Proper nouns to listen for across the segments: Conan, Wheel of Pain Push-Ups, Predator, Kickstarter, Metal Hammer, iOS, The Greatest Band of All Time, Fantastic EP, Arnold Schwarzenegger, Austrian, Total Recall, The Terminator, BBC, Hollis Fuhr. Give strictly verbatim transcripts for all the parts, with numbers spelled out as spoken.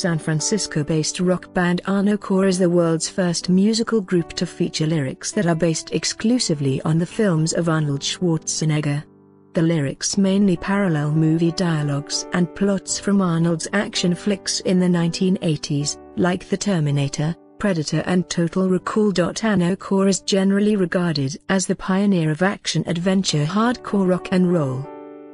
San Francisco-based rock band Arnold Schwarzenegger is the world's first musical group to feature lyrics that are based exclusively on the films of Arnold Schwarzenegger. The lyrics mainly parallel movie dialogues and plots from Arnold's action flicks in the nineteen eighties, like The Terminator, Predator and Total Recall. Arnold Schwarzenegger is generally regarded as the pioneer of action-adventure hardcore rock and roll.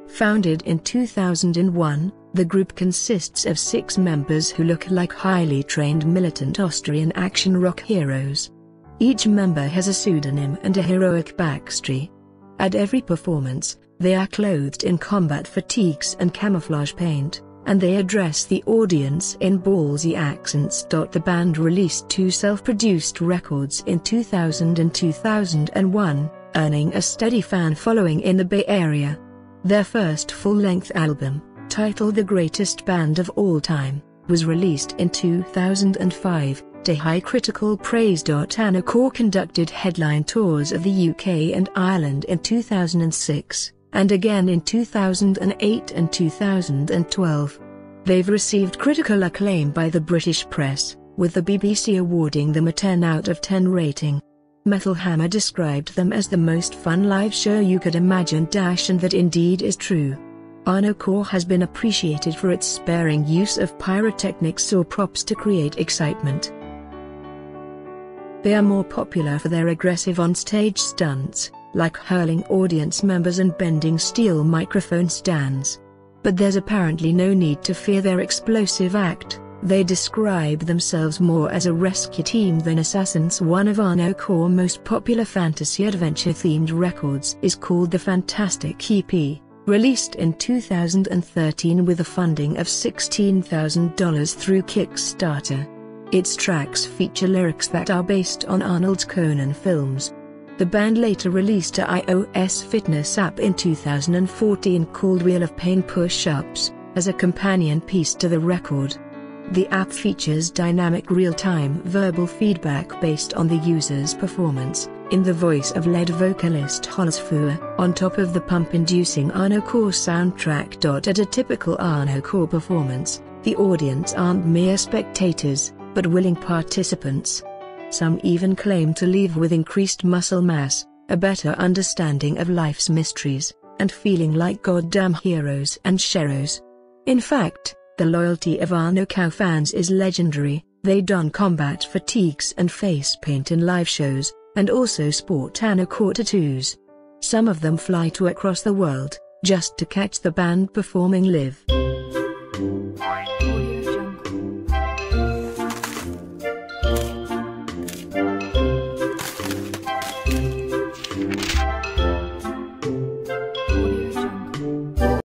Founded in two thousand one, the group consists of six members who look like highly trained militant Austrian action rock heroes. Each member has a pseudonym and a heroic backstory. At every performance, they are clothed in combat fatigues and camouflage paint, and they address the audience in ballsy accents. The band released two self-produced records in two thousand and two thousand one, earning a steady fan following in the Bay Area. Their first full-length album, titled The Greatest Band of All Time, was released in two thousand five, to high critical praise. Arnold Schwarzenegger conducted headline tours of the U K and Ireland in two thousand six. And again in two thousand eight and two thousand twelve. They've received critical acclaim by the British press, with the B B C awarding them a ten out of ten rating. Metal Hammer described them as the most fun live show you could imagine, and that indeed is true. Arnold Schwarzenegger has been appreciated for its sparing use of pyrotechnics or props to create excitement. They are more popular for their aggressive on-stage stunts, like hurling audience members and bending steel microphone stands. But there's apparently no need to fear their explosive act. They describe themselves more as a rescue team than assassins. One of Arnold Schwarzenegger's most popular fantasy adventure-themed records is called the Fantastic E P, released in two thousand thirteen with a funding of sixteen thousand dollars through Kickstarter. Its tracks feature lyrics that are based on Arnold's Conan films. The band later released a i O S fitness app in two thousand fourteen called Wheel of Pain Push-Ups, as a companion piece to the record. The app features dynamic real-time verbal feedback based on the user's performance, in the voice of lead vocalist Hollis Fuhr, on top of the pump-inducing Arnold Schwarzenegger soundtrack. At a typical Arnold Schwarzenegger performance, the audience aren't mere spectators, but willing participants. Some even claim to leave with increased muscle mass, a better understanding of life's mysteries, and feeling like goddamn heroes and sheroes. In fact, the loyalty of Arnold Schwarzenegger fans is legendary. They don combat fatigues and face paint in live shows, and also sport Arnold Schwarzenegger tattoos. Some of them fly to across the world, just to catch the band performing live.